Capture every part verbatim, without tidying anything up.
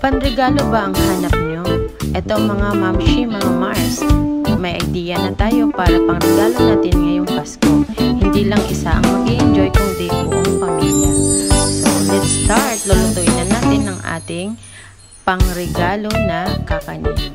Panregalo ba ang hanap nyo? Eto mga mamshi, mga Mars, may idea na tayo para pangregalo natin ngayong Pasko. Hindi lang isa ang mag-i-enjoy kundi buong pamilya. So let's start! Lulutuin na natin ang ating pangregalo na kakanin.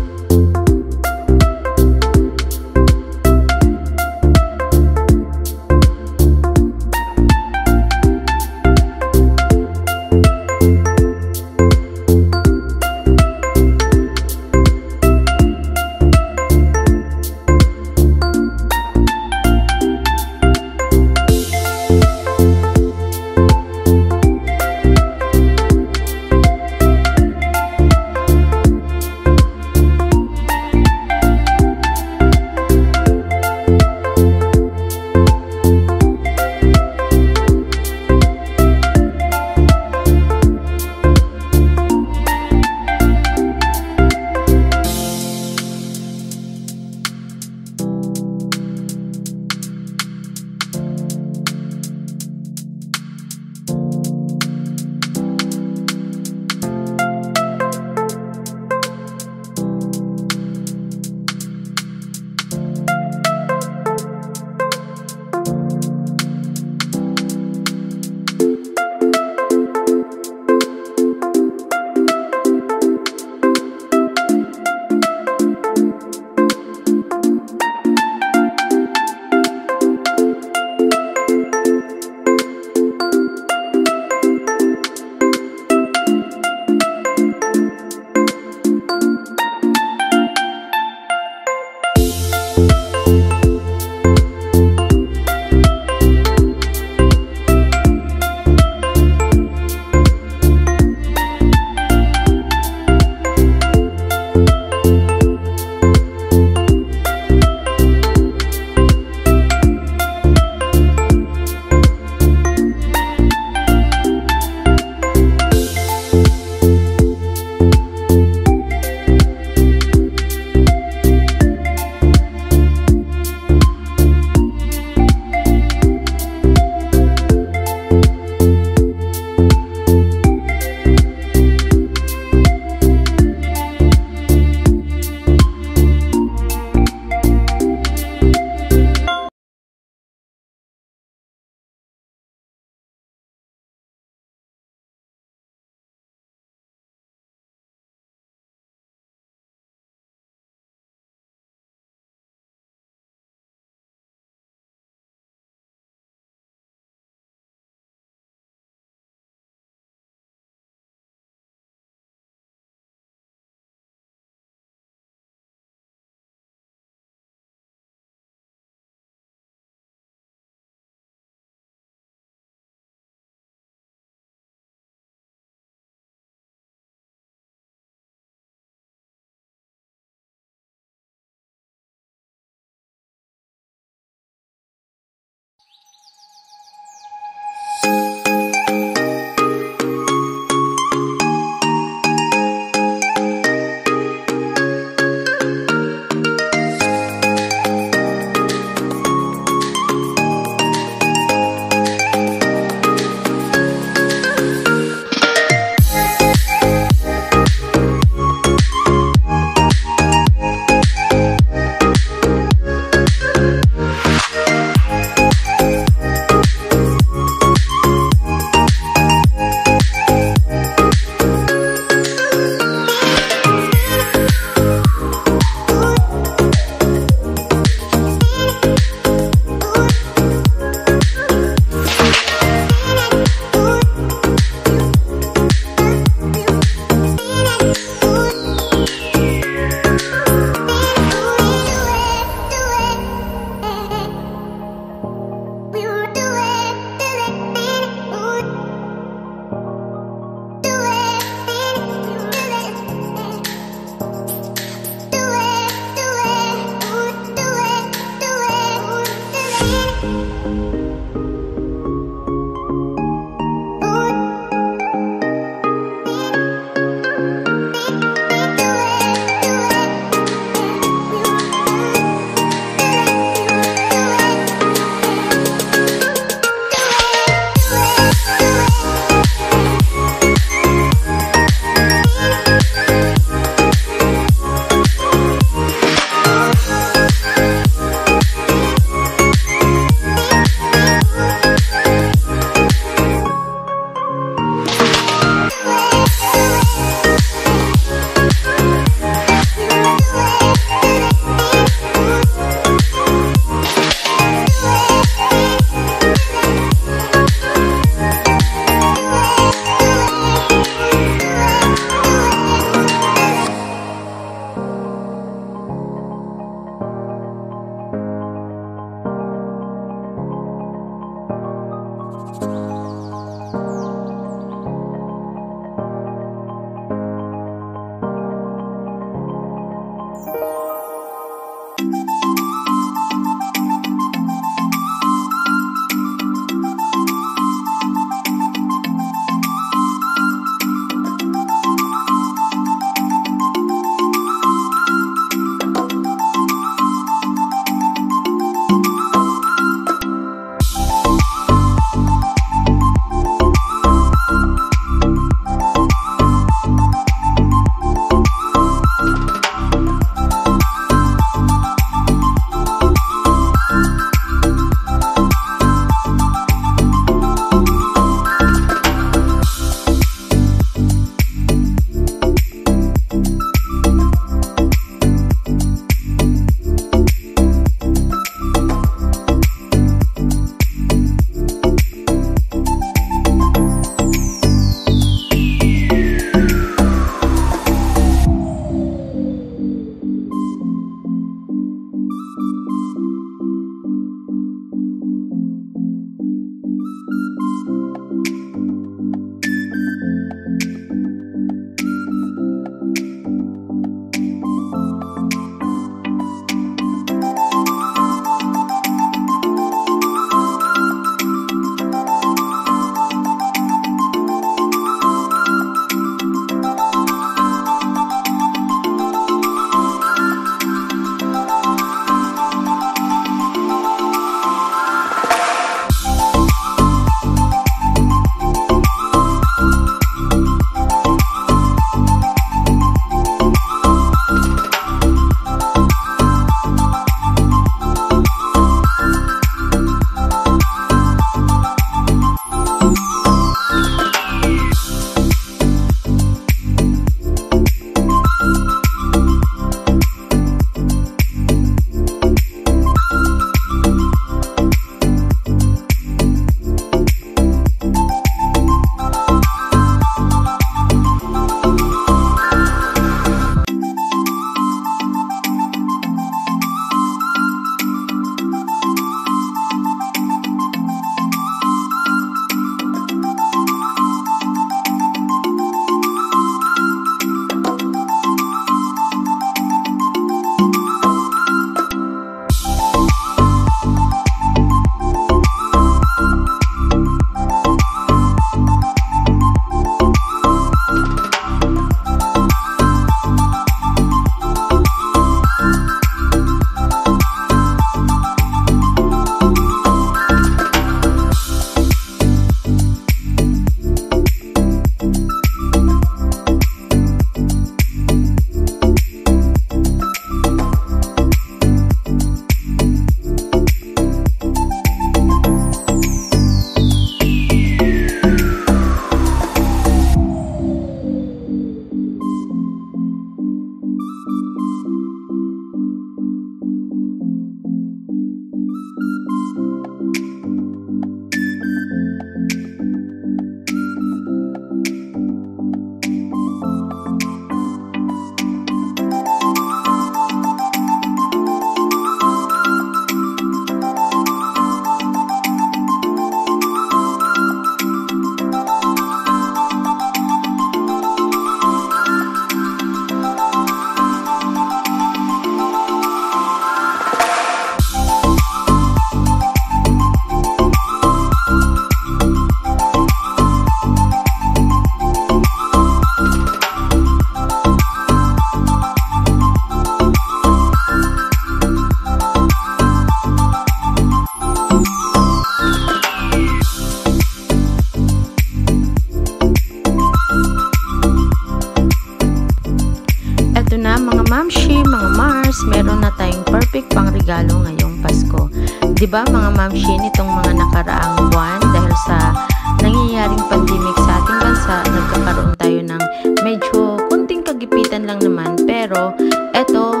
Hershey, mga Mars, meron na tayong perfect pang regalo ngayong Pasko. Diba mga mamshi, nitong mga nakaraang buwan dahil sa nangyayaring pandemic sa ating bansa, nagkakaroon tayo ng medyo kunting kagipitan lang naman. Pero eto,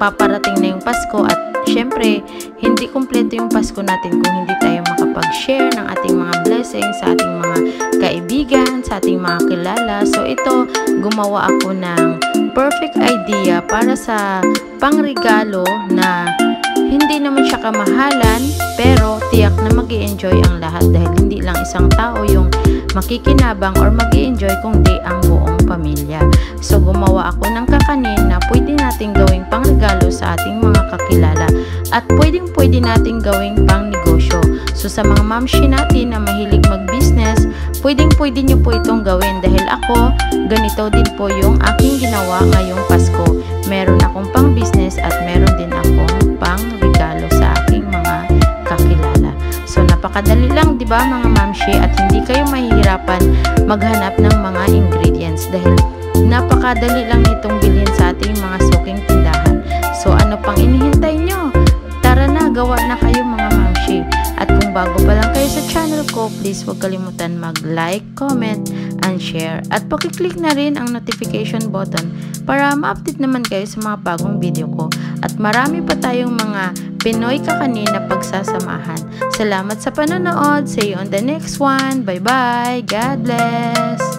paparating na yung Pasko at syempre, hindi kumpleto yung Pasko natin kung hindi tayo makapag-share ng ating mga blessings sa ating mga kaibigan, sa ating mga kilala. So ito, gumawa ako ng perfect idea para sa pangregalo na hindi naman siya kamahalan, pero tiyak na mag-i-enjoy ang lahat dahil hindi lang isang tao yung makikinabang or mag-i-enjoy kundi ang buong pamilya. So gumawa ako ng kakanin na pwede nating gawing pangregalo sa ating mga kakilala at pwedeng pwede nating gawing pangnegosyo. So sa mga mamshi natin na mahilig mag-business, pwedeng pwede nyo po itong gawin dahil ako, ganito din po yung aking ginawa ngayong Pasko. Meron akong pang-business at meron din akong pang-regalo sa aking mga kakilala. So napakadali lang, di ba mga mamshi, at hindi kayo mahihirapan maghanap ng mga ingredients dahil napakadali lang itong bilhin sa ating mga suking tindahan. So ano pang inihintay nyo? Tara na, gawa na kayo mga mamshi. At kung bago pa lang kayo sa channel ko, please huwag kalimutan mag-like, comment, and share. At pakiclick na rin ang notification button para ma-update naman kayo sa mga bagong video ko. At marami pa tayong mga Pinoy kakanin na pagsasamahan. Salamat sa panonood. See you on the next one. Bye-bye. God bless.